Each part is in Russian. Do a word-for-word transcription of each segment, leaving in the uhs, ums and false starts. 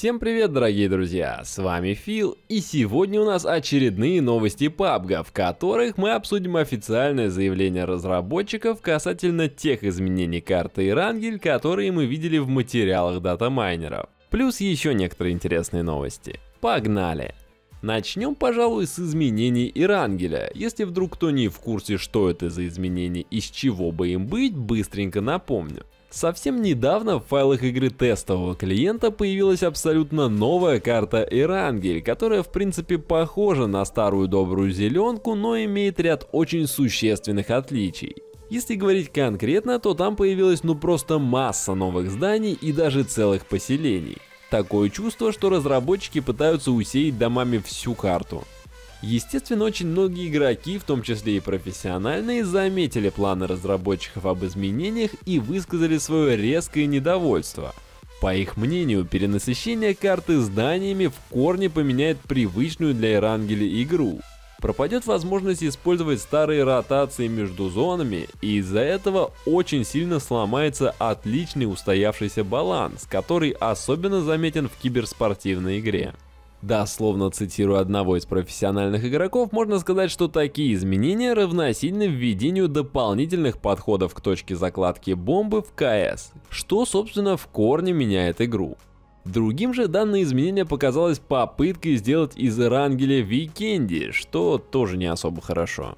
Всем привет, дорогие друзья, с вами Фил, и сегодня у нас очередные новости пабг, в которых мы обсудим официальное заявление разработчиков касательно тех изменений карты Ирангель, которые мы видели в материалах датамайнеров, плюс еще некоторые интересные новости. Погнали! Начнем, пожалуй, с изменений Ирангеля. Если вдруг кто не в курсе, что это за изменения и с чего бы им быть, быстренько напомню. Совсем недавно в файлах игры тестового клиента появилась абсолютно новая карта Ирангель, которая в принципе похожа на старую добрую зеленку, но имеет ряд очень существенных отличий. Если говорить конкретно, то там появилась ну просто масса новых зданий и даже целых поселений. Такое чувство, что разработчики пытаются усеять домами всю карту. Естественно, очень многие игроки, в том числе и профессиональные, заметили планы разработчиков об изменениях и высказали свое резкое недовольство. По их мнению, перенасыщение карты зданиями в корне поменяет привычную для Ирангеля игру. Пропадет возможность использовать старые ротации между зонами, и из-за этого очень сильно сломается отличный устоявшийся баланс, который особенно заметен в киберспортивной игре. Дословно цитируя одного из профессиональных игроков, можно сказать, что такие изменения равносильны введению дополнительных подходов к точке закладки бомбы в КС, что, собственно, в корне меняет игру. Другим же данное изменение показалось попыткой сделать из Ирангеля Викенди, что тоже не особо хорошо.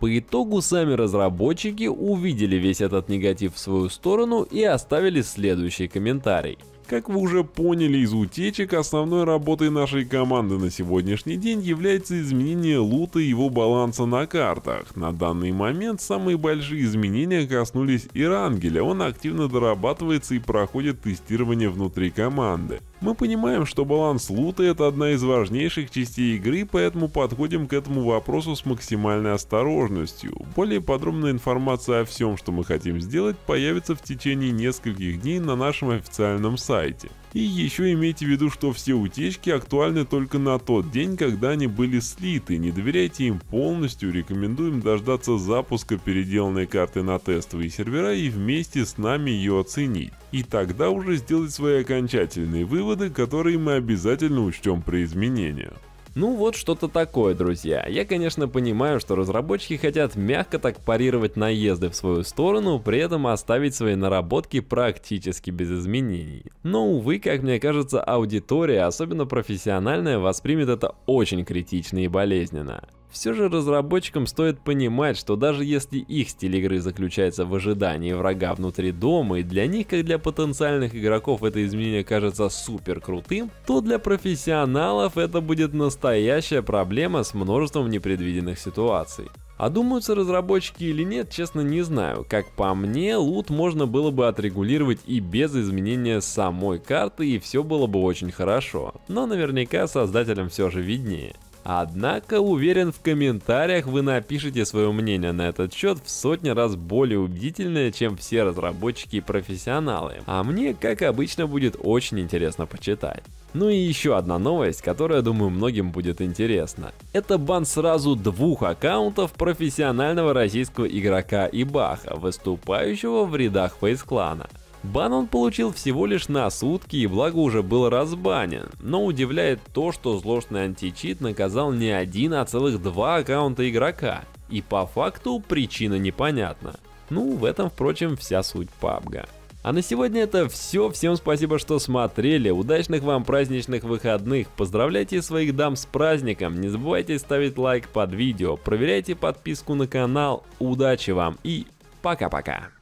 По итогу сами разработчики увидели весь этот негатив в свою сторону и оставили следующий комментарий. Как вы уже поняли из утечек, основной работой нашей команды на сегодняшний день является изменение лута и его баланса на картах. На данный момент самые большие изменения коснулись Ирангеля, он активно дорабатывается и проходит тестирование внутри команды. Мы понимаем, что баланс лута — это одна из важнейших частей игры, поэтому подходим к этому вопросу с максимальной осторожностью. Более подробная информация о всем, что мы хотим сделать, появится в течение нескольких дней на нашем официальном сайте. Сайте. И еще имейте в виду, что все утечки актуальны только на тот день, когда они были слиты, не доверяйте им полностью, рекомендуем дождаться запуска переделанной карты на тестовые сервера и вместе с нами ее оценить. И тогда уже сделать свои окончательные выводы, которые мы обязательно учтем при изменениях. Ну вот что-то такое, друзья. Я, конечно, понимаю, что разработчики хотят мягко так парировать наезды в свою сторону, при этом оставить свои наработки практически без изменений. Но, увы, как мне кажется, аудитория, особенно профессиональная, воспримет это очень критично и болезненно. Все же разработчикам стоит понимать, что даже если их стиль игры заключается в ожидании врага внутри дома, и для них, как для потенциальных игроков, это изменение кажется супер крутым, то для профессионалов это будет настоящая проблема с множеством непредвиденных ситуаций. Одумаются разработчики или нет, честно не знаю. Как по мне, лут можно было бы отрегулировать и без изменения самой карты, и все было бы очень хорошо. Но наверняка создателям все же виднее. Однако, уверен, в комментариях вы напишите свое мнение на этот счет в сотни раз более убедительное, чем все разработчики и профессионалы. А мне, как обычно, будет очень интересно почитать. Ну и еще одна новость, которая, думаю, многим будет интересна. Это бан сразу двух аккаунтов профессионального российского игрока Убаха, выступающего в рядах Фейс-клана. Бан он получил всего лишь на сутки и благо уже был разбанен, но удивляет то, что злостный античит наказал не один, а целых два аккаунта игрока, и по факту причина непонятна. Ну, в этом, впрочем, вся суть пабг. А на сегодня это все, всем спасибо, что смотрели, удачных вам праздничных выходных, поздравляйте своих дам с праздником, не забывайте ставить лайк под видео, проверяйте подписку на канал, удачи вам и пока-пока.